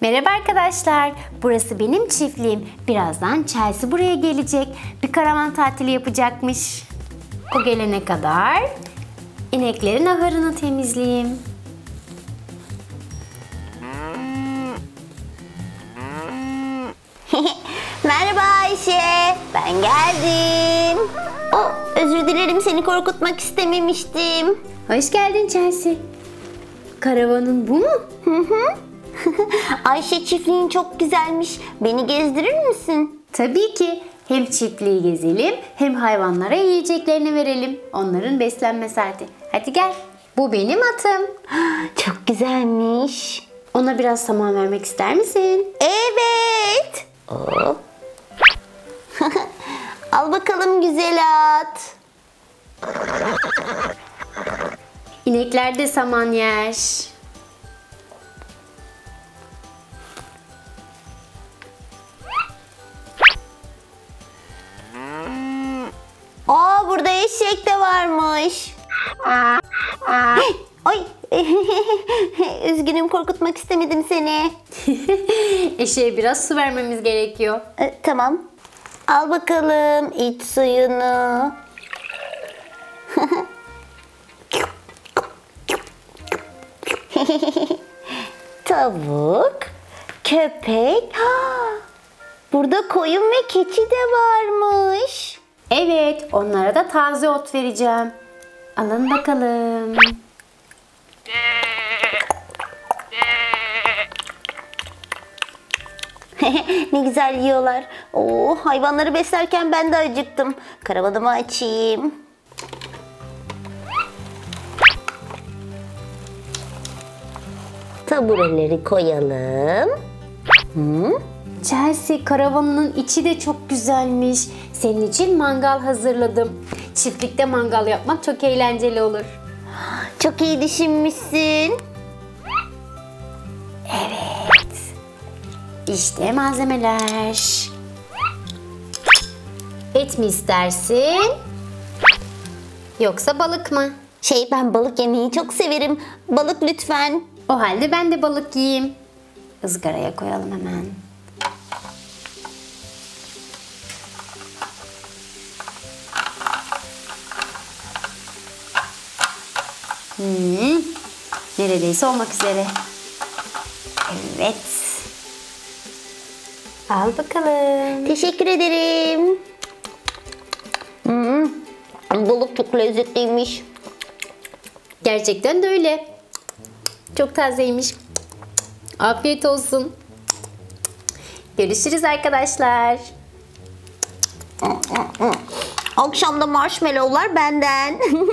Merhaba arkadaşlar, burası benim çiftliğim. Birazdan Chelsea buraya gelecek. Bir karavan tatili yapacakmış. O gelene kadar ineklerin ahırını temizleyeyim. Merhaba Ayşe, ben geldim. Oh, özür dilerim, seni korkutmak istememiştim. Hoş geldin Chelsea. Karavanın bu mu? Hı. Ayşe, çiftliğin çok güzelmiş. Beni gezdirir misin? Tabii ki. Hem çiftliği gezelim hem hayvanlara yiyeceklerini verelim. Onların beslenme saati. Hadi gel. Bu benim atım. Çok güzelmiş. Ona biraz saman vermek ister misin? Evet. Oh. Al bakalım güzel at. İnekler de saman yer. Aa, burada eşek de varmış. Ay, üzgünüm, korkutmak istemedim seni. Eşeğe biraz su vermemiz gerekiyor. Tamam. Al bakalım iç suyunu. Tavuk, köpek. Burada koyun ve keçi de varmış. Evet, onlara da taze ot vereceğim. Alın bakalım. Ne güzel yiyorlar. Oo, hayvanları beslerken ben de acıktım. Karavanımı açayım. Tabureleri koyalım. Chelsea, karavanının içi de çok güzelmiş. Senin için mangal hazırladım. Çiftlikte mangal yapmak çok eğlenceli olur. Çok iyi düşünmüşsün. Evet. İşte malzemeler. Et mi istersin? Yoksa balık mı? Ben balık yemeyi çok severim. Balık lütfen. O halde ben de balık yiyeyim. Izgaraya koyalım hemen. Neredeyse olmak üzere. Evet. Al bakalım. Teşekkür ederim. Balık çok lezzetliymiş. Gerçekten de öyle. Çok tazeymiş. Afiyet olsun. Görüşürüz arkadaşlar. Akşam da marshmallowlar benden.